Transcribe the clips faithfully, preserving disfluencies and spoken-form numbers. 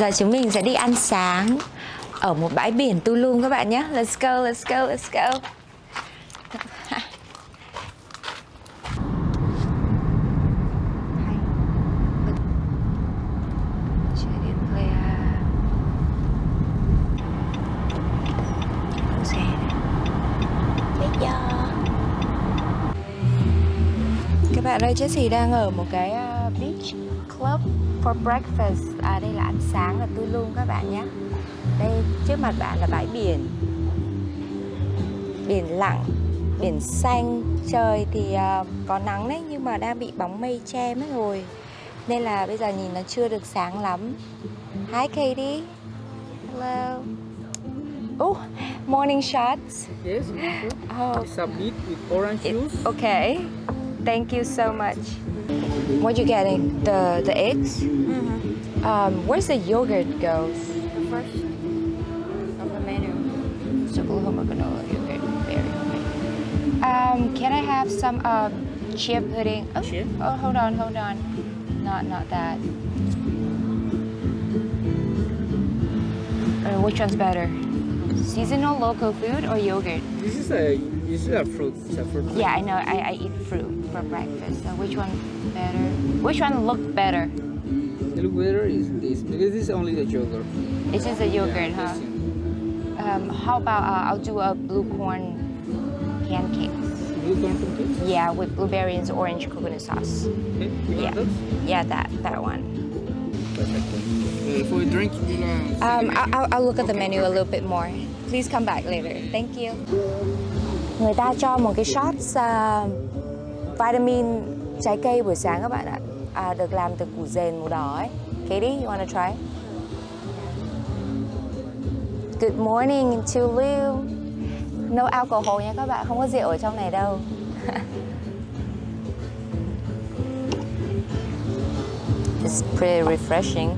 Giờ chúng mình sẽ đi ăn sáng ở một bãi biển Tulum các bạn nhé. Let's go, let's go, let's go. Bạn ơi, Jessie đang ở một cái uh, beach club for breakfast. À, đây là ăn sáng là Tulum các bạn nhé. Đây trước mặt bạn là bãi biển. Biển lặng, biển xanh. Trời thì uh, có nắng đấy, nhưng mà đang bị bóng mây che mất rồi, nên là bây giờ nhìn nó chưa được sáng lắm. Hi Katie. Hello. Oh, morning shots. Yes. Oh. It's a beach with orange juice. Okay. Thank you so much. What you getting? The the eggs? Mm-hmm. Um, where's the yogurt goes? The first of the menu. So Oklahoma granola yogurt, very good. Um, can I have some uh chia pudding? Oh, chia? Oh, hold on, hold on. Not not that. Uh, which one's better? Seasonal local food or yogurt? This is a this is a fruit. It's a fruit. Yeah, I know. I, I eat fruit for breakfast. So which one better? Which one looked better? The look better is this because this is only the yogurt. It's just a yogurt, yeah, huh? Um, how about uh, I'll do a blue corn pancakes. Blue corn pancakes? Yeah, with blueberries, orange, coconut sauce. Okay. You yeah. Those? Yeah, that that one. For a drink, you know, um, I'll, I'll look at the menu a little bit more. Please come back later. Thank you. Người ta cho một cái shot uh, vitamin trái cây buổi sáng các bạn ạ. À, được làm từ củ dền màu đỏ ấy. Katie, you wanna try? Good morning, Toulouse. No alcohol nha các bạn, không có rượu ở trong này đâu. It's pretty refreshing.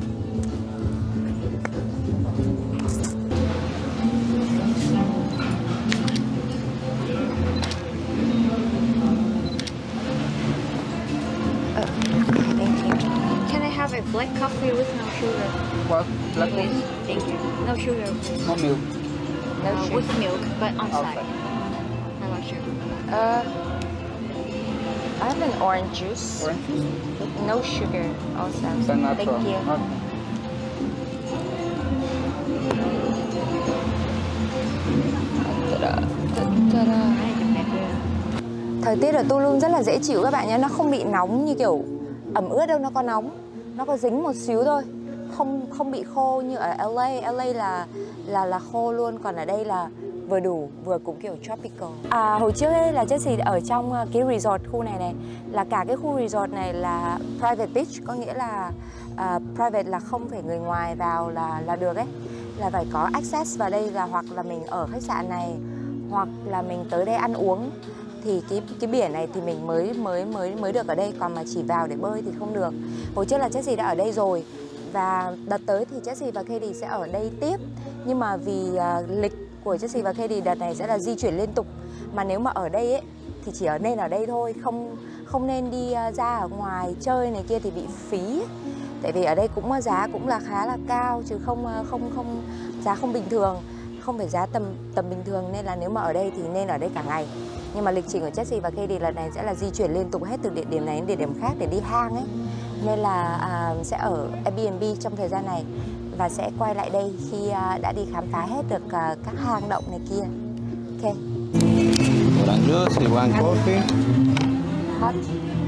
Black coffee with no sugar. What? Black coffee? Thank you. No sugar. No milk. No uh, sugar. With milk, but on outside. Side. I love sugar. Uh, I have an orange juice. Orange juice? No sugar also. Thank you. Okay. Thời tiết ở Tulum rất là dễ chịu các bạn nhé. Nó không bị nóng như kiểu ẩm ướt đâu, nó có nóng. Nó có dính một xíu thôi, không không bị khô như ở lờ a. lờ a là là là khô luôn, còn ở đây là vừa đủ, vừa cũng kiểu tropical. À, hồi trước ấy là Jessie ở trong cái resort khu này này, là cả cái khu resort này là private beach, có nghĩa là uh, private là không phải người ngoài vào là là được ấy, là phải có access vào đây, là hoặc là mình ở khách sạn này, hoặc là mình tới đây ăn uống. Thì cái cái biển này thì mình mới mới mới mới được ở đây, còn mà chỉ vào để bơi thì không được. Hồi trước là Jessie đã ở đây rồi, và đợt tới thì Jessie và Katie sẽ ở đây tiếp. Nhưng mà vì uh, lịch của Jessie và Katie đợt này sẽ là di chuyển liên tục, mà nếu mà ở đây ấy thì chỉ ở nên ở đây thôi, không không nên đi uh, ra ở ngoài chơi này kia thì bị phí. Tại vì ở đây cũng giá cũng là khá là cao, chứ không không không giá không bình thường, không phải giá tầm tầm bình thường, nên là nếu mà ở đây thì nên ở đây cả ngày. Nhưng mà lịch trình của Jessie và Katie lần này sẽ là di chuyển liên tục hết từ địa điểm này đến địa điểm khác để đi hang ấy. Nên là à, sẽ ở Airbnb trong thời gian này, và sẽ quay lại đây khi à, đã đi khám phá hết được à, các hang động này kia. Ok. Orange coffee. Hot.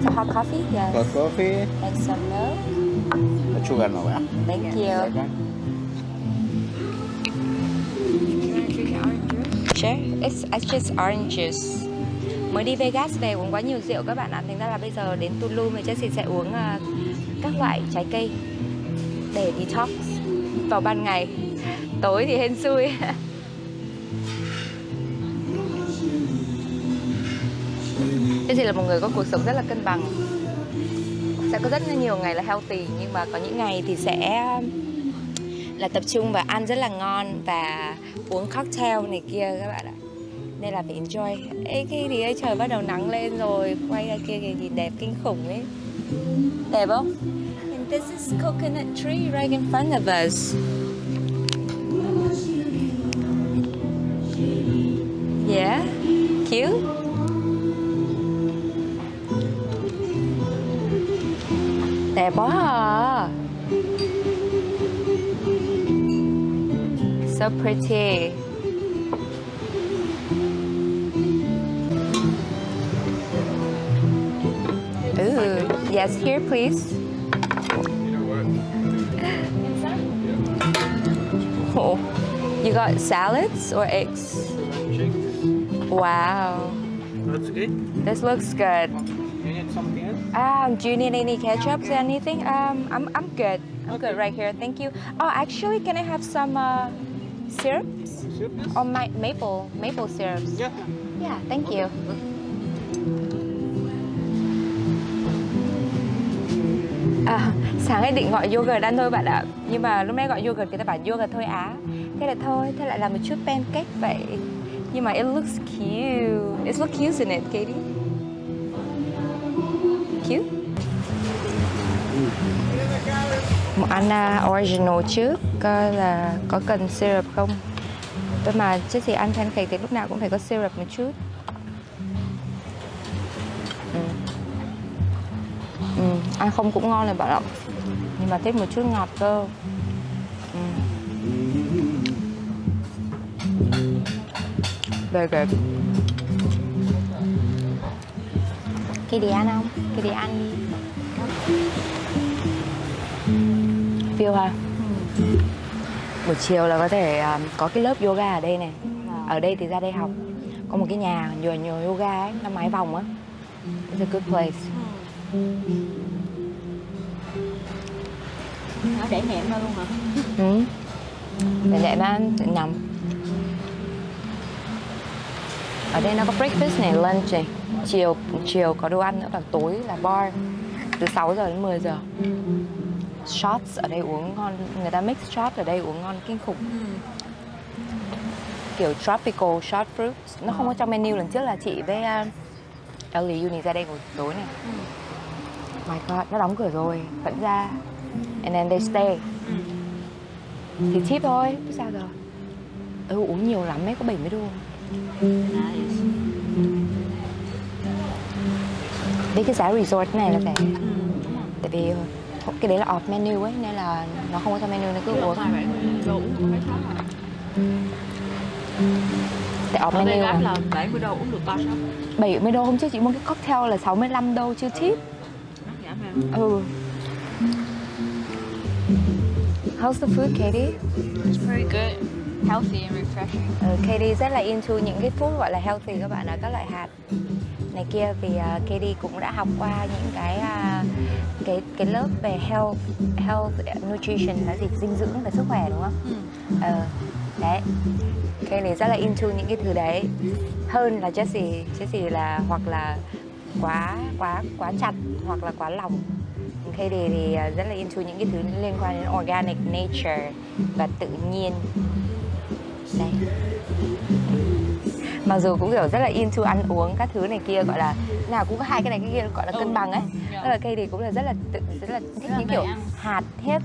So hot coffee? Yes. Hot coffee. And some milk. Sugar no, right? Thank you. You want to drink orange juice? Sure. It's, it's just orange juice. Mới đi Vegas về uống quá nhiều rượu các bạn ạ, thành ra là bây giờ đến Tulum thì Jessie sẽ uống uh, các loại trái cây để detox vào ban ngày, tối thì hên xui. Jessie là một người có cuộc sống rất là cân bằng, sẽ có rất là nhiều ngày là healthy, nhưng mà có những ngày thì sẽ là tập trung và ăn rất là ngon và uống cocktail này kia các bạn ạ. Nên là phải enjoy. Ê, khi thì ấy, trời bắt đầu nắng lên rồi, quay ra kia thì nhìn đẹp kinh khủng ấy. Đẹp không? This is coconut tree right in front of us. Yeah, cute. Đẹp quá à. So pretty. Ooh, yes, here please. Oh, you got salads or eggs? Chicken. Wow. That's good. This looks good. Do you need something else? Um, do you need any ketchups or anything? Um, I'm I'm good. I'm okay. Good right here. Thank you. Oh, actually, can I have some uh, syrups? Syrup? Or my maple maple syrups? Yeah. Yeah. Thank okay. you. À, sáng nay định gọi yogurt ăn thôi bạn ạ. Nhưng mà lúc nãy gọi yogurt người ta bảo yogurt thôi á. Thế là thôi, thế lại làm một chút pancake vậy. Nhưng mà it looks cute. It looks cute in it, Katie. Cute. Một ăn uh, original trước, coi là có cần syrup không. Tôi mà chứ thì ăn pancake thì lúc nào cũng phải có syrup một chút. Ừ, ăn không cũng ngon này bạn ạ. Nhưng mà thích một chút ngọt cơ. Ừ. Very good. Kia đi ăn không? Kia đi ăn đi. Feel hả? Ừ. Buổi chiều là có thể um, có cái lớp yoga ở đây này. Ở đây thì ra đây học. Có một cái nhà nhiều nhiều yoga ấy, nó mái vòng á. It's a good place. Nó để nệm ra luôn hả? Ừ. Để nệm ra nằm. Ở đây nó có breakfast này, lunch này. Chiều chiều có đồ ăn nữa, và tối là bar. Từ sáu giờ đến mười giờ. Shots ở đây uống ngon. Người ta mix shot ở đây uống ngon kinh khủng. Kiểu tropical shot fruit. Nó không có trong menu. Lần trước là chị với Ellie Uni ra đây buổi tối này. My God, nó đóng cửa rồi, vẫn ra. And then they stay. Thì tip thôi, sao giờ? Ừ, uống nhiều lắm ấy, có bảy mươi đô. Đấy, cái giá resort này là rẻ. Tại vì cái đấy là off menu ấy, nên là nó không có trong menu, nó cứ uống. Tại off menu à? Là bảy mươi đô uống được ba shot. bảy mươi đô hôm trước chị mua cái cocktail là sáu mươi lăm đô chưa tip. Oh. How's the food, Katie? It's very good, healthy and refreshing. Uh, Katie rất là into những cái food gọi là healthy các bạn ạ, các loại hạt này kia, vì uh, Katie cũng đã học qua những cái uh, cái cái lớp về health, health nutrition là gì, dinh dưỡng và sức khỏe đúng không? Ờ, mm. uh, đấy. Katie rất là into những cái thứ đấy hơn là Jessie, Jessie là hoặc là quá quá quá chặt hoặc là quá lỏng. Katie thì, thì rất là into những cái thứ liên quan đến organic nature và tự nhiên. Đây. Mặc dù cũng kiểu rất là into ăn uống các thứ này kia, gọi là nào cũng có hai cái này cái kia gọi là cân bằng ấy. Nên là Katie thì cũng là rất là tự, rất là thích những kiểu hạt hết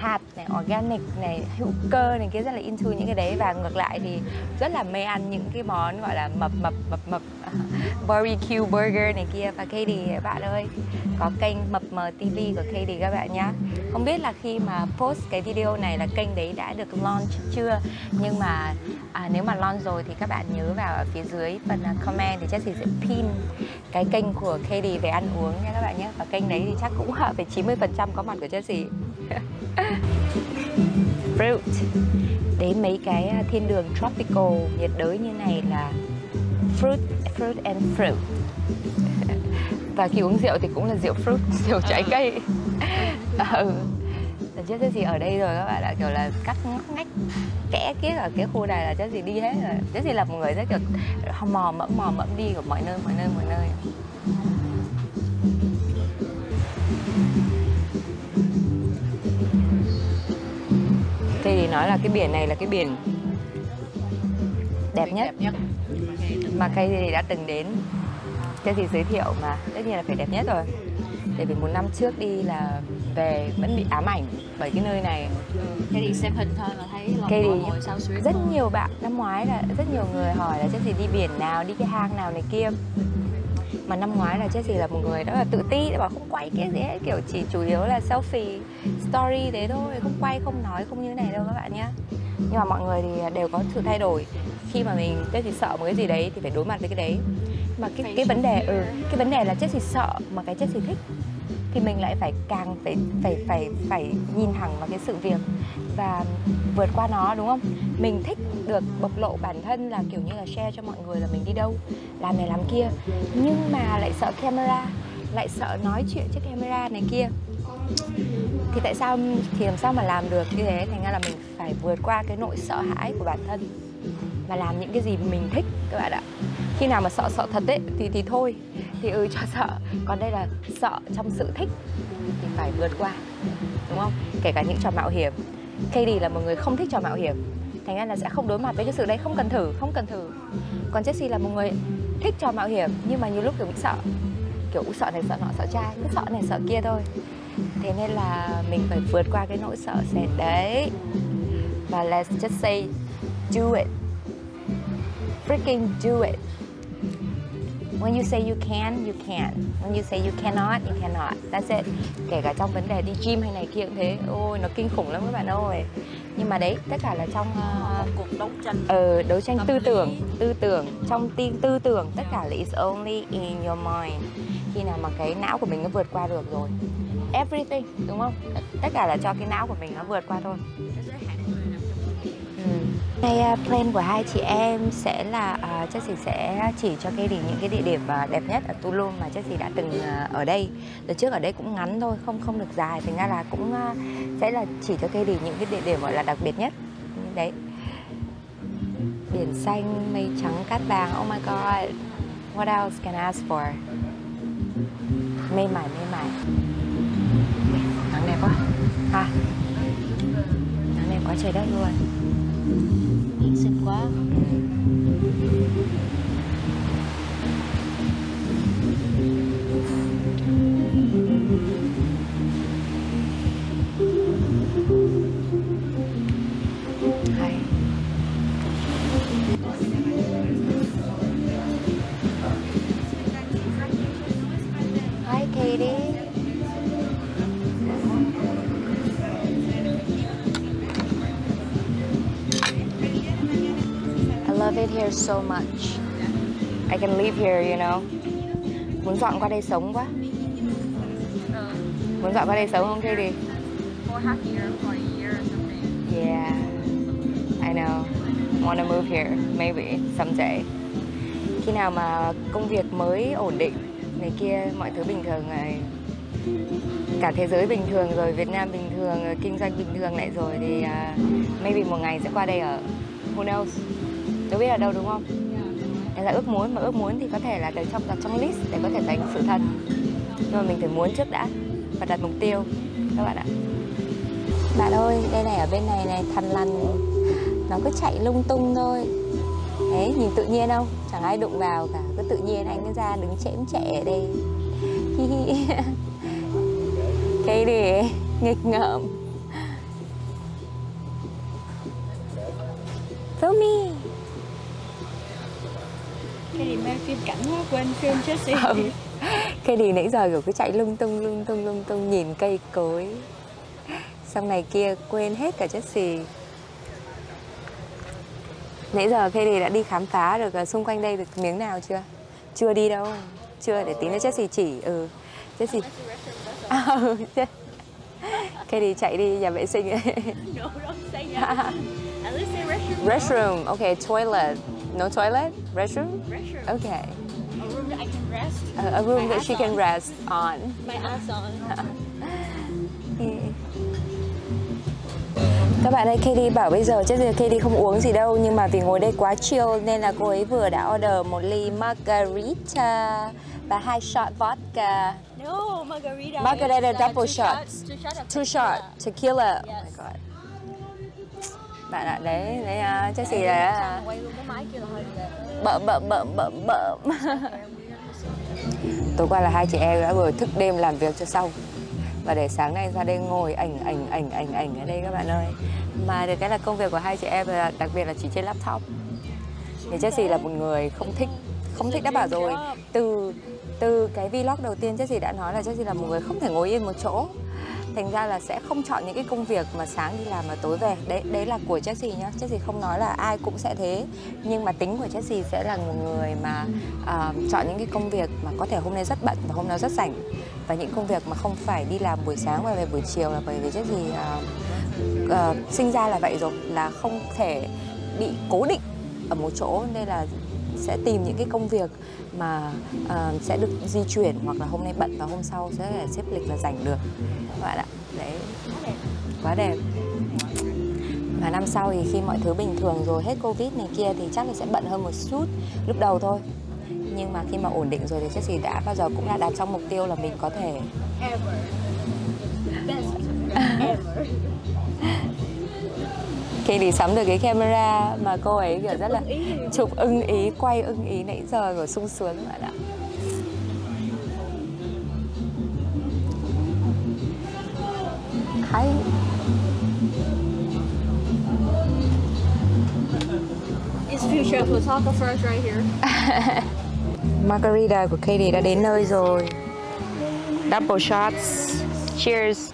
hạt này, organic này, hữu cơ này kia, rất là into những cái đấy. Và ngược lại thì rất là mê ăn những cái món gọi là mập mập mập mập barbecue burger này kia. Và Katie bạn ơi, có kênh Mập Mờ ti vi của Katie các bạn nhé. Không biết là khi mà post cái video này là kênh đấy đã được launch chưa, nhưng mà à, nếu mà launch rồi thì các bạn nhớ vào ở phía dưới phần comment thì Jessie sẽ pin cái kênh của Katie về ăn uống nha các bạn nhé. Và kênh đấy thì chắc cũng hợp về chín mươi phần trăm có mặt của Jessie. Fruit. Đến mấy cái thiên đường tropical nhiệt đới như này là fruit, fruit and fruit. Và khi uống rượu thì cũng là rượu fruit, rượu trái cây. Ừ. Chứ gì ở đây rồi các bạn đã kiểu là cắt ngóc ngách kẽ kia ở cái khu này là chứ gì đi hết rồi. Chứ gì là một người rất kiểu mò mẫm mò mẫm đi của mọi nơi mọi nơi mọi nơi. Thế thì nói là cái biển này là cái biển đẹp nhất, đẹp nhất. mà Katie đã từng đến. Jessie giới thiệu mà tất nhiên là phải đẹp nhất rồi. Tại vì một năm trước đi là về vẫn bị ám ảnh bởi cái nơi này. Thế thì xem hình thôi là thấy lòng hồ hồi sao xuyến. Rất thôi. Nhiều bạn năm ngoái là rất nhiều người hỏi là Jessie đi biển nào, đi cái hang nào này kia. Mà năm ngoái là Jessie là một người đó là tự ti, bảo không quay cái gì hết, kiểu chỉ chủ yếu là selfie, story thế thôi, không quay, không nói, không như thế này đâu các bạn nhé. Nhưng mà mọi người thì đều có sự thay đổi. Khi mà mình Jessie sợ một cái gì đấy thì phải đối mặt với cái đấy. Mà cái cái vấn đề ừ, cái vấn đề là Jessie sợ mà cái Jessie thích thì mình lại phải càng phải phải phải phải nhìn thẳng vào cái sự việc và vượt qua nó, đúng không? Mình thích được bộc lộ bản thân là kiểu như là share cho mọi người là mình đi đâu, làm này làm kia, nhưng mà lại sợ camera, lại sợ nói chuyện trước camera này kia. Thì tại sao thì làm sao mà làm được như thế? Thành ra là mình phải vượt qua cái nỗi sợ hãi của bản thân và làm những cái gì mình thích các bạn ạ. Khi nào mà sợ sợ thật ấy thì thì thôi, thì ừ cho sợ. Còn đây là sợ trong sự thích thì phải vượt qua, đúng không? Kể cả những trò mạo hiểm. Katie là một người không thích trò mạo hiểm, thành ra là sẽ không đối mặt với cái sự đấy, không cần thử, không cần thử. Còn Jessie là một người thích trò mạo hiểm nhưng mà nhiều lúc kiểu bị sợ, kiểu sợ này sợ nọ sợ trai, cứ sợ này sợ kia thôi. Thế nên là mình phải vượt qua cái nỗi sợ sệt đấy. Và let's just say do it, freaking do it. When you say you can, you can. When you say you cannot, you cannot. That's it. Kể cả trong vấn đề đi gym hay này kia cũng thế. Ôi, nó kinh khủng lắm các bạn ơi. Nhưng mà đấy, tất cả là trong uh, cuộc đấu tranh. Ờ, đấu tranh tư tưởng, tư tưởng, trong tin tư tưởng, tất cả là it's only in your mind. Khi nào mà cái não của mình nó vượt qua được rồi. Everything, đúng không? Tất cả là cho cái não của mình nó vượt qua thôi. Nay plan của hai chị em sẽ là uh, Jessie sẽ chỉ cho Katie những cái địa điểm uh, đẹp nhất ở Tulum mà Jessie đã từng uh, ở đây. Lần trước ở đây cũng ngắn thôi, không không được dài, thành ra là cũng uh, sẽ là chỉ cho Katie những cái địa điểm gọi là đặc biệt nhất. Đấy. Biển xanh, mây trắng, cát vàng. Oh my god. What else can I ask for? Mê mải, mê mải. Nắng đẹp quá. À. Nắng đẹp quá trời đất luôn. Nhìn xinh quá. Hay. Hi Katie. I love it here so much. I can live here, you know. Muốn dọn qua đây sống quá. Muốn dọn qua đây sống không, Katie? For half year, for a year or something. Yeah, I know. Wanna move here, maybe someday. Khi nào mà công việc mới ổn định, này kia, mọi thứ bình thường này, cả thế giới bình thường rồi, Việt Nam bình thường, rồi, kinh doanh bình thường lại rồi thì uh, maybe một ngày sẽ qua đây ở. Who knows? Đâu biết là đâu, đúng không? Nên là ước muốn, mà ước muốn thì có thể là đặt trong, đặt trong list để có thể thành sự thật. Nhưng mà mình phải muốn trước đã và đặt mục tiêu các bạn ạ. Bạn ơi, đây này, ở bên này này, thằn lằn nó cứ chạy lung tung thôi. Đấy, nhìn tự nhiên không? Chẳng ai đụng vào cả, cứ tự nhiên anh mới ra đứng chễm chệ ở đây. Hi hi. Cái để nghịch ngợm. Tommy. Katie mang phim cảnh quá, quên phim Jessie. Ừ. Katie nãy giờ kiểu cứ chạy lung tung lung tung lung tung nhìn cây cối xong này kia, quên hết cả Jessie. Nãy giờ Katie đã đi khám phá được xung quanh đây được miếng nào chưa? Chưa đi đâu, chưa, để tí nữa Jessie chỉ. Ừ, Jessie. À, ừ. Katie chạy đi nhà vệ sinh. No, don't say that. At least say restroom. Restroom, okay, toilet. No toilet? Restroom? Restroom. Okay. A room that I can rest. A, a room that she can rest on. My ass on. Các bạn ơi, Katie bảo bây giờ chắc là Katie không uống gì đâu, nhưng mà vì ngồi đây quá chill nên là cô ấy vừa đã order một ly margarita và hai shot vodka. No, margarita. Margarita double shot. Two shot tequila. Oh my god. Bạn ạ, đấy, đấy à, Jessie đấy à. Bợm, bợm, bợm, bợm, bợm. Tối qua là hai chị em đã vừa thức đêm làm việc cho xong, và để sáng nay ra đây ngồi ảnh ảnh ảnh ảnh ảnh ở đây các bạn ơi. Mà được cái là công việc của hai chị em là đặc biệt là chỉ trên laptop. Thì Jessie là một người không thích, không thích đã bảo rồi. Từ từ cái vlog đầu tiên Jessie đã nói là Jessie là một người không thể ngồi yên một chỗ. Thành ra là sẽ không chọn những cái công việc mà sáng đi làm mà tối về. Đấy đấy là của Jessie nhá. Jessie không nói là ai cũng sẽ thế. Nhưng mà tính của Jessie sẽ là một người mà uh, chọn những cái công việc mà có thể hôm nay rất bận và hôm nay rất rảnh. Và những công việc mà không phải đi làm buổi sáng và về buổi chiều là bởi vì Jessie uh, uh, sinh ra là vậy rồi. Là không thể bị cố định ở một chỗ, nên là sẽ tìm những cái công việc mà uh, sẽ được di chuyển, hoặc là hôm nay bận và hôm sau sẽ phải xếp lịch là rảnh được các bạn ạ. Đấy, quá đẹp. Và năm sau thì khi mọi thứ bình thường rồi, hết Covid này kia thì chắc là sẽ bận hơn một chút lúc đầu thôi, nhưng mà khi mà ổn định rồi thì chắc gì đã bao giờ cũng là đạt trong mục tiêu là mình có thể Katie sắm được cái camera mà cô ấy kiểu rất là chụp ưng ý, quay ưng ý nãy giờ rồi, sung sướng các bạn ạ. Hi. It's future photographer right here. Margarita của Katie đã đến nơi rồi. Double shots. Cheers.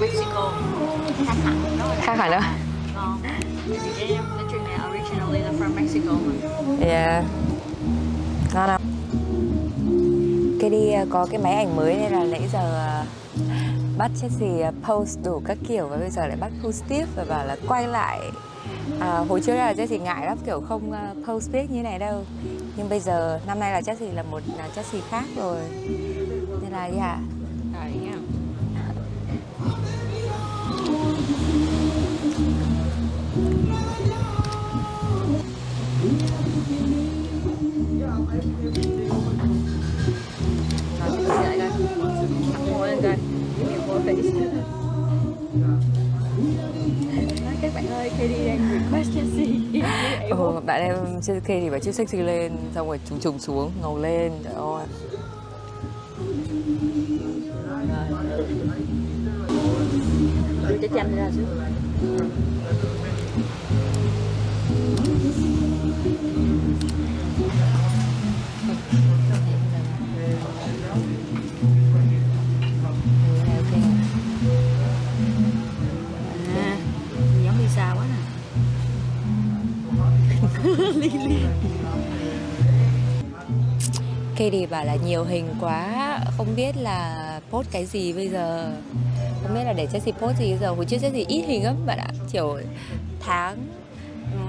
Mexico. Khác hẳn đó. Originally from Mexico. Yeah. Ngon không? Cái đi có cái máy ảnh mới nên là nãy giờ bắt Jessie post đủ các kiểu, và bây giờ lại bắt post tiếp và bảo là quay lại. À, hồi trước là Jessie ngại lắm kiểu không post tiếp như này đâu. Nhưng bây giờ năm nay là Jessie là một Jessie khác rồi. Nên là gì hả? Các bạn ơi, Katie đang request Chelsea. Ồ, bạn em Katie bảo chiếc sexy lên, xong rồi trùng trùng xuống, ngầu lên, trời ơi. Đưa trái chanh ra xíu. Katie bảo là nhiều hình quá, không biết là post cái gì bây giờ, không biết là để Jessie post gì bây giờ. Hồi trước Jessie ít hình lắm bạn ạ, kiểu tháng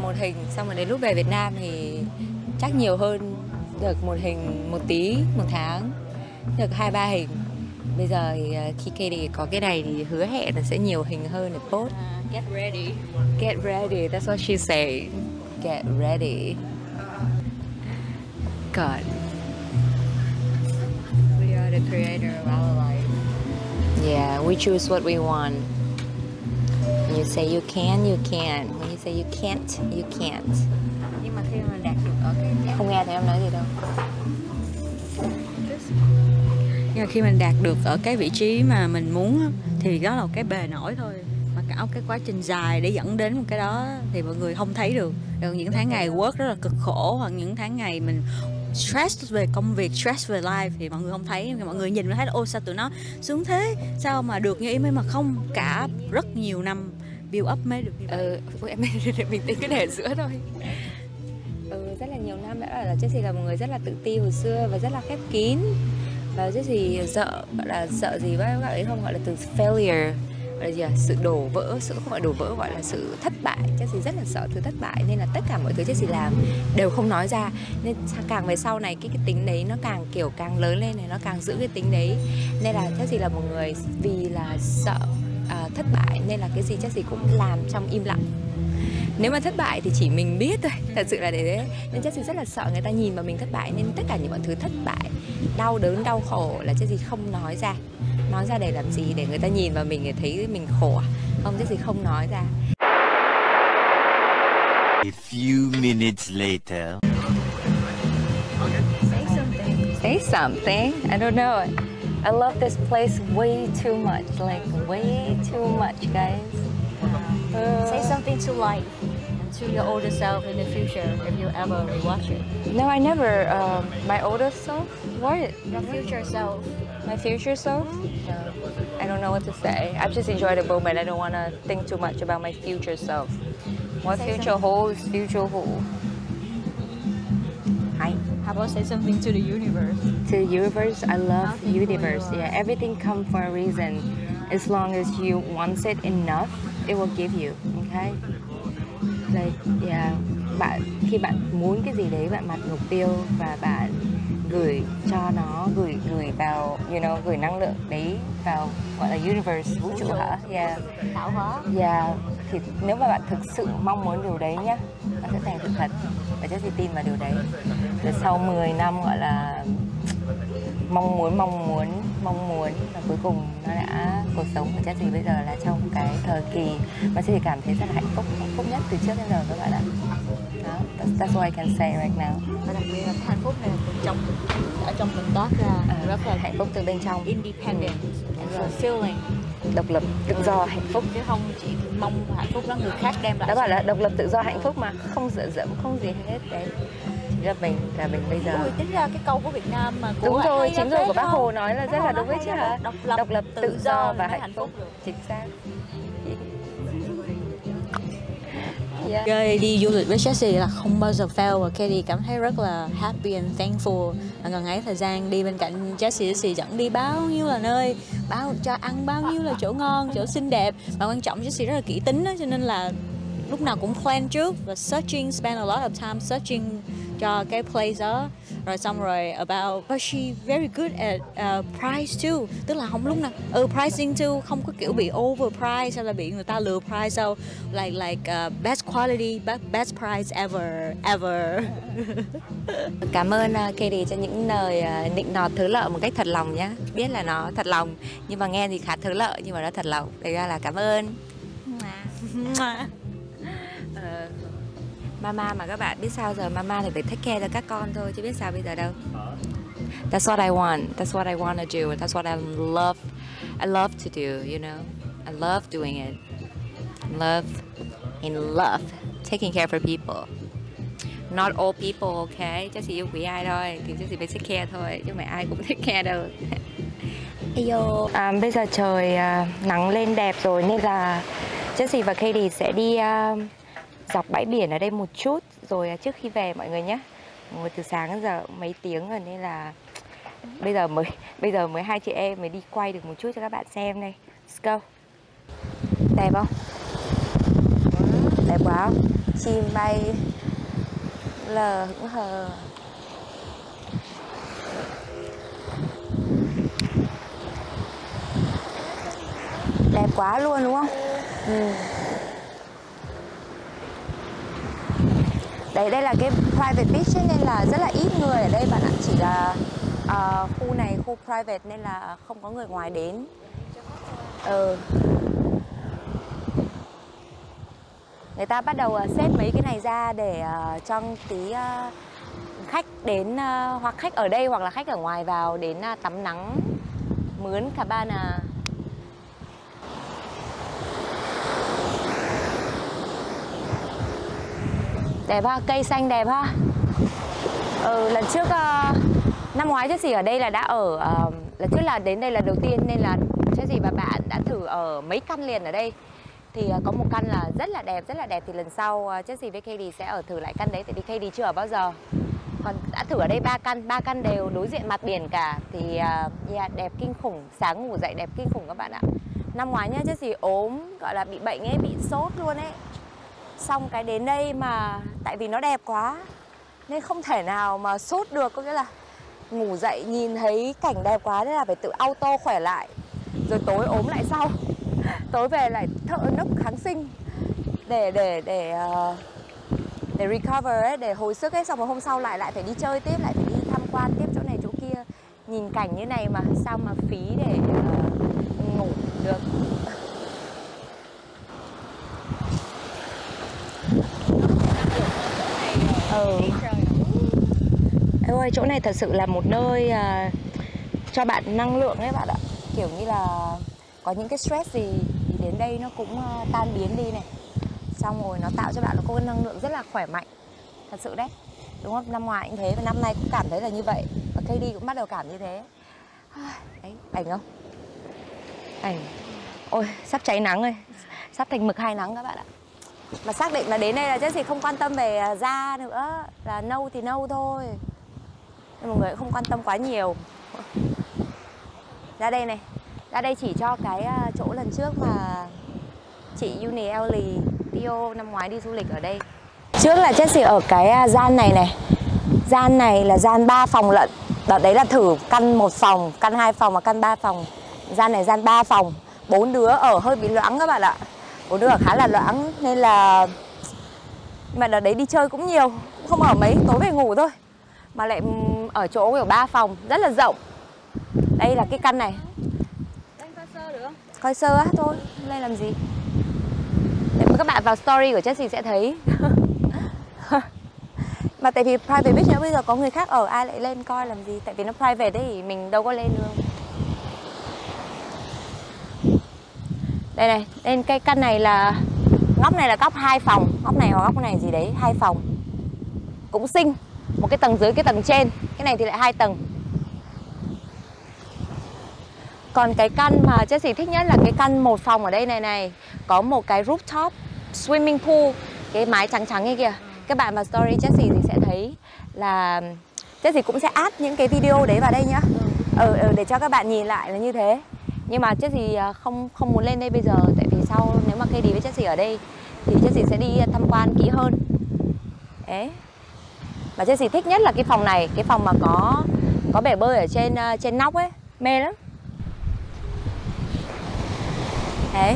một hình, xong rồi đến lúc về Việt Nam thì chắc nhiều hơn, được một hình một tí, một tháng được hai ba hình. Bây giờ thì khi Katie có cái này thì hứa hẹn là sẽ nhiều hình hơn để post. uh, Get ready. Get ready, that's what she say. Get ready. God. We are the creator of our life. Yeah, we choose what we want. When you say you can, you can. When you say you can't, you can't. Nhưng mà khi mà đạt được ở cái... Không nghe thấy em nói gì đâu. Nhưng mà khi mình đạt được ở cái vị trí mà mình muốn thì đó là một cái bề nổi thôi. Mà cả một cái quá trình dài để dẫn đến một cái đó thì mọi người không thấy được. Còn những tháng ngày work rất là cực khổ, hoặc những tháng ngày mình stress về công việc, stress về life thì mọi người không thấy. Mọi người nhìn thấy là ô sao tụi nó sướng thế, sao mà được như ý mới, mà không, cả rất nhiều năm build up mới được như vậy. Ừ, em mình tính cái để giữa thôi. Ừ, rất là nhiều năm đã là Jessie là một người rất là tự ti hồi xưa và rất là khép kín. Và Jessie sợ, gọi là sợ gì bác gọi ấy không, gọi là từ failure, gọi là gì à? Sự đổ vỡ, sự không gọi đổ vỡ, gọi là sự thất bại. Jessie rất là sợ thứ thất bại, nên là tất cả mọi thứ Jessie làm đều không nói ra. Nên càng về sau này cái, cái tính đấy nó càng kiểu càng lớn lên này, nó càng giữ cái tính đấy. Nên là Jessie là một người vì là sợ uh, thất bại, nên là cái gì Jessie cũng làm trong im lặng. Nếu mà thất bại thì chỉ mình biết thôi, thật sự là để thế. Nên Jessie rất là sợ người ta nhìn vào mình thất bại, nên tất cả những mọi thứ thất bại, đau đớn, đau khổ là Jessie không nói ra. Nói ra để làm gì, để người ta nhìn vào mình để thấy mình khổ à? Không, chứ gì không nói ra. A few minutes later. Say something. Say something. I don't know. I love this place way too much, like way too much, guys. Uh, Say something to life and to your older self in the future if you ever watch it. No, I never. Uh, my older self? What? Your future self. My future self? No. I don't know what to say. I just enjoy the moment. I don't want to think too much about my future self. What say future something. Holds, future holds. Hi. How about say something to the universe? To the universe, I love Nothing universe. Yeah, everything comes for a reason. As long as you want it enough, it will give you. Okay? Like, yeah. Bạn khi bạn muốn cái gì đấy, bạn đặt mục tiêu và bạn gửi cho nó, gửi gửi vào, you know, gửi năng lượng đấy vào gọi là universe, vũ trụ hả? Yeah. Tạo hóa. Yeah. Thì nếu mà bạn thực sự mong muốn điều đấy nhá, bạn sẽ thành sự thật và chắc sẽ tin vào điều đấy. Rồi sau mười năm gọi là mong muốn, mong muốn, mong muốn và cuối cùng nó đã cuộc sống của Jessie bây giờ là trong cái thời kỳ mà Jessie cảm thấy rất là hạnh phúc, hạnh phúc nhất từ trước đến giờ các bạn ạ. Đó, that's what I can say right now. Và đặc biệt là hạnh phúc này từ trong ở trong mình toát ra, à, rất là hạnh phúc từ bên trong. Independent, fulfilling, độc lập, tự do, hạnh phúc chứ không chỉ mong hạnh phúc đó người khác đem lại. Đó gọi là độc lập, tự do, hạnh phúc mà không dựa dẫm, không gì hết đấy. Là mình là mình bây giờ. Ui, tính ra cái câu của Việt Nam mà của đúng rồi, chính rồi của bác Hồ nói là rất là đúng đấy chứ hả? Độc lập, độc lập tự, tự do và hạnh phúc. Được. Chính xác. Yeah. Chơi đi du lịch với Jessie là không bao giờ fail và Katie cảm thấy rất là happy and thankful. Và gần ấy thời gian đi bên cạnh Jessie, Jessie dẫn đi bao nhiêu là nơi, bao cho ăn bao nhiêu là chỗ ngon, chỗ xinh đẹp. Và quan trọng Jessie rất là kỹ tính đó, cho nên là lúc nào cũng plan trước và searching, spend a lot of time searching cho cái place đó. Rồi xong rồi about but she very good at uh, price too, tức là không lúc nào ừ pricing too, không có kiểu bị overpriced hay là bị người ta lừa price đâu, like like uh, best quality, best price ever ever. Cảm ơn uh, Katie cho những lời uh, nịnh nọt thứ lợi một cách thật lòng nhá. Biết là nó thật lòng nhưng mà nghe thì khá thứ lợi nhưng mà nó thật lòng. Đấy là cảm ơn. uh, Mama mà các bạn biết sao giờ, mama thì phải take care cho các con thôi chứ biết sao bây giờ đâu. That's what I want. That's what I want to do. That's what I love. I love to do, you know. I love doing it. Love in love taking care for people. Not all people, okay? Chắc chỉ yêu quý ai thôi, thì chắc chỉ phải take care thôi chứ không phải ai cũng take care đâu. Ayo. À, bây giờ trời uh, nắng lên đẹp rồi nên là Jessie và Katie sẽ đi uh, dọc bãi biển ở đây một chút rồi trước khi về mọi người nhé. Ngồi từ sáng đến giờ mấy tiếng rồi nên là bây giờ mới bây giờ mới hai chị em mới đi quay được một chút cho các bạn xem đây. Let's go. Đẹp không? Đẹp quá không? Chim bay lờ hững hờ. Đẹp quá luôn đúng không? Ừ. Đấy, đây là cái private beach nên là rất là ít người ở đây bạn ạ. Chỉ là uh, khu này khu private nên là không có người ngoài đến. Ừ. Người ta bắt đầu uh, xếp mấy cái này ra để uh, cho tí uh, khách đến uh, hoặc khách ở đây hoặc là khách ở ngoài vào đến uh, tắm nắng mướn cabana. Đẹp ha, cây xanh đẹp ha. Ừ, lần trước uh, năm ngoái Jessie ở đây là đã ở uh, lần trước là đến đây là đầu tiên nên là Jessie và bạn đã thử ở mấy căn liền ở đây. Thì uh, có một căn là rất là đẹp, rất là đẹp thì lần sau uh, Jessie với Katie sẽ ở thử lại căn đấy tại vì Katie chưa ở bao giờ. Còn đã thử ở đây ba căn, ba căn đều đối diện mặt biển cả thì uh, yeah, đẹp kinh khủng, sáng ngủ dậy đẹp kinh khủng các bạn ạ. Năm ngoái nhá Jessie ốm, gọi là bị bệnh ấy, bị sốt luôn ấy. Xong cái đến đây mà tại vì nó đẹp quá nên không thể nào mà sốt được, có nghĩa là ngủ dậy nhìn thấy cảnh đẹp quá nên là phải tự auto khỏe lại. Rồi tối ốm lại sau. Tối về lại thợ nốc kháng sinh để để để để recover ấy, để hồi sức ấy, xong rồi hôm sau lại lại phải đi chơi tiếp, lại phải đi tham quan tiếp chỗ này chỗ kia. Nhìn cảnh như này mà sao mà phí để uh, được. Ừ. Ê ơi, chỗ này thật sự là một nơi uh, cho bạn năng lượng đấy bạn ạ. Kiểu như là có những cái stress gì thì đến đây nó cũng uh, tan biến đi này. Xong rồi nó tạo cho bạn nó có năng lượng rất là khỏe mạnh. Thật sự đấy. Đúng không? Năm ngoái cũng thế và năm nay cũng cảm thấy là như vậy. Và Katie cũng bắt đầu cảm như thế. Đấy, ảnh không? Ảnh. Ôi, sắp cháy nắng rồi. Sắp thành mực hai nắng các bạn ạ. Mà xác định là đến đây là Jessie không quan tâm về da nữa. Là nâu thì nâu thôi. Nhưng mọi người không quan tâm quá nhiều. Ra đây này. Ra đây chỉ cho cái chỗ lần trước mà chị Uni Ellie Tio năm ngoái đi du lịch ở đây. Trước là Jessie ở cái gian này này. Gian này là gian ba phòng lận. Đợt đấy là thử căn một phòng, căn hai phòng và căn ba phòng. Gian này gian ba phòng. Bốn đứa ở hơi bị loãng các bạn ạ. Bốn đứa ở khá là loãng nên là... Mà đợt đấy đi chơi cũng nhiều, cũng không ở mấy, tối về ngủ thôi. Mà lại ở chỗ kiểu ba phòng, rất là rộng. Đây là cái căn này. Anh coi sơ được không? Coi sơ á, thôi, lên làm gì. Các bạn vào story của Chelsea sẽ thấy. Mà tại vì private beach nữa, bây giờ có người khác ở ai lại lên coi làm gì. Tại vì nó private đấy thì mình đâu có lên được. Đây này, lên cái căn này là góc này là góc hai phòng, góc này hoặc góc này gì đấy, hai phòng. Cũng xinh, một cái tầng dưới cái tầng trên, cái này thì lại hai tầng. Còn cái căn mà Jessie thích nhất là cái căn một phòng ở đây này này. Có một cái rooftop swimming pool, cái mái trắng trắng như kìa. Các bạn vào story Jessie thì sẽ thấy là Jessie cũng sẽ add những cái video đấy vào đây nhá. Ừ, ừ, để cho các bạn nhìn lại là như thế. Nhưng mà Jessie không không muốn lên đây bây giờ. Tại vì sau nếu mà Katie với Jessie ở đây thì Jessie sẽ đi tham quan kỹ hơn. Đấy. Mà Jessie thích nhất là cái phòng này. Cái phòng mà có có bể bơi ở trên trên nóc ấy. Mê lắm. Đấy.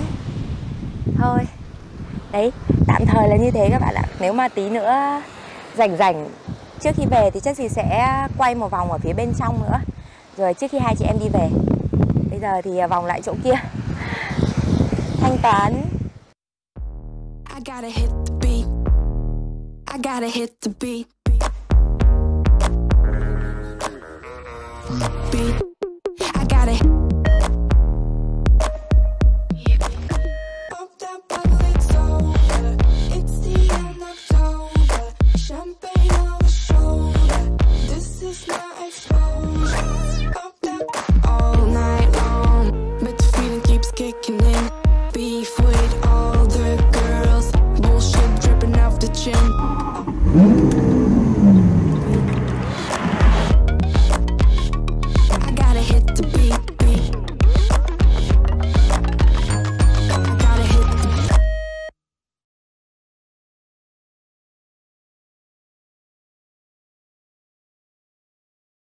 Thôi. Đấy, tạm thời là như thế các bạn ạ. Nếu mà tí nữa rảnh rảnh trước khi về thì Jessie sẽ quay một vòng ở phía bên trong nữa. Rồi trước khi hai chị em đi về. Bây giờ thì vòng lại chỗ kia. Thanh toán. I gotta hit the beat. I gotta hit the beat. Beat.